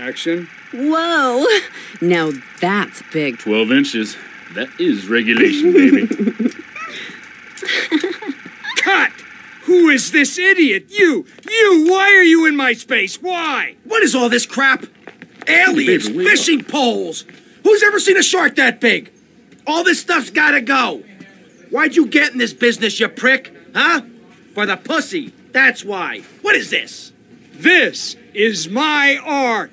Action. Whoa! Now that's big. 12 inches. That is regulation, baby. Cut! Who is this idiot? You! Why are you in my space? Why? What is all this crap? Aliens, baby, fishing poles. Who's ever seen a shark that big? All this stuff's gotta go. Why'd you get in this business, you prick? Huh? For the pussy. That's why. What is this? This is my art.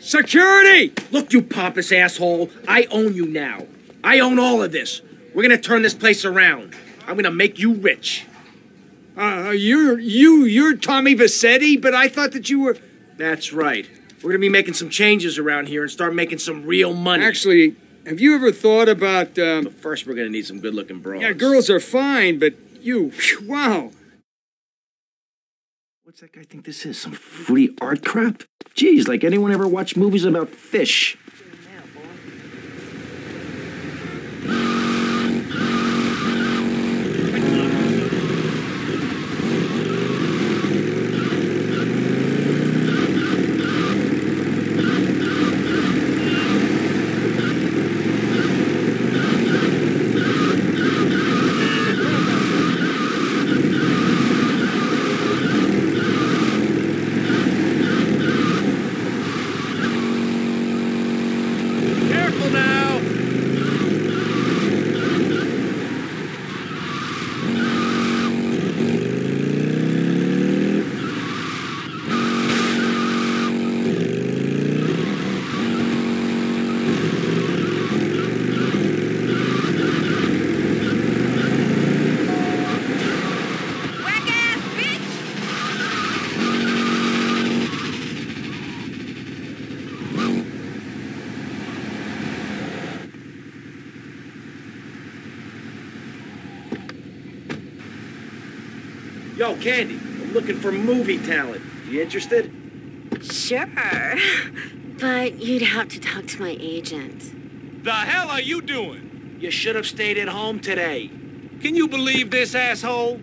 Security! Look, you pompous asshole. I own you now. I own all of this. We're gonna turn this place around. I'm gonna make you rich. You're Tommy Vercetti, but I thought that you were... That's right. We're gonna be making some changes around here and start making some real money. Actually, have you ever thought about, But first we're gonna need some good-looking bras. Yeah, girls are fine, but you... Wow. What's that guy think this is? Some free art crap? Jeez, like anyone ever watched movies about fish? Yo, Candy, I'm looking for movie talent. You interested? Sure, but you'd have to talk to my agent. The hell are you doing? You should have stayed at home today. Can you believe this, asshole?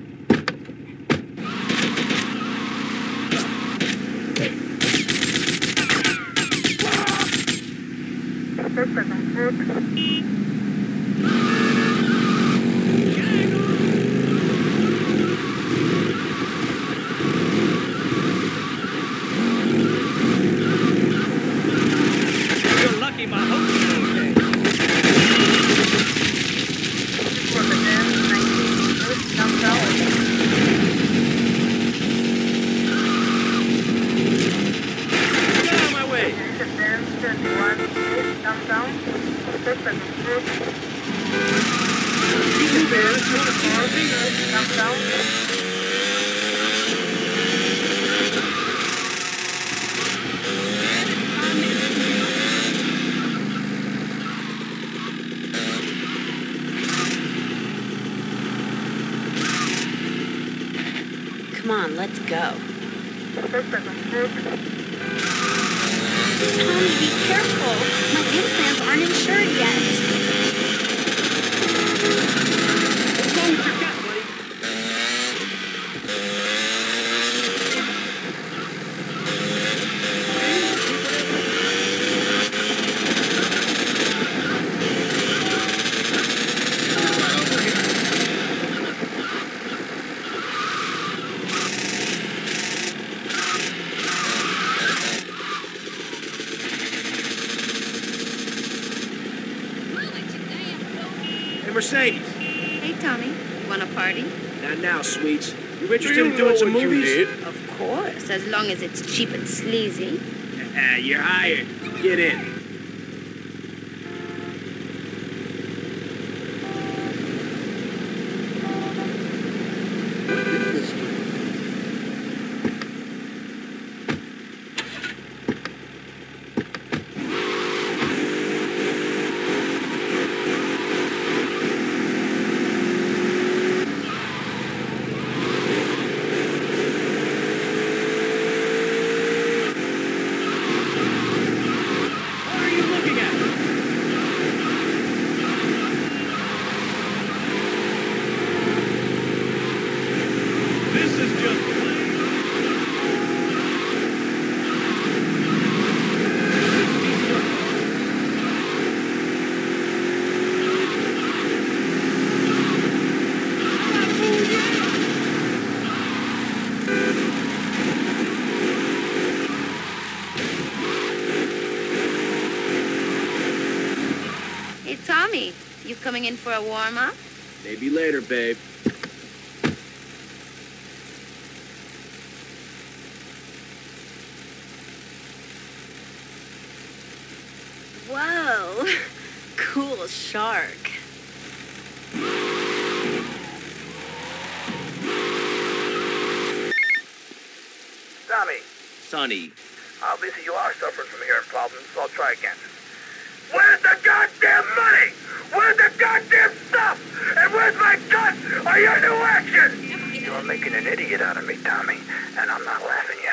Come on, let's go. Tommy, be careful. My implants aren't insured yet. Close your gut, buddy. Mercedes. Hey, Tommy. Want a party? Not now, sweets. You interested in doing some movies? Of course, as long as it's cheap and sleazy. You're hired. Get in. Tommy, you coming in for a warm-up? Maybe later, babe. Whoa, cool shark. Tommy. Sonny. Obviously you are suffering from hearing problems, so I'll try again. Where's the goddamn money? Where's the goddamn stuff? And where's my guts? Are you new action? You're making an idiot out of me, Tommy, and I'm not laughing at you.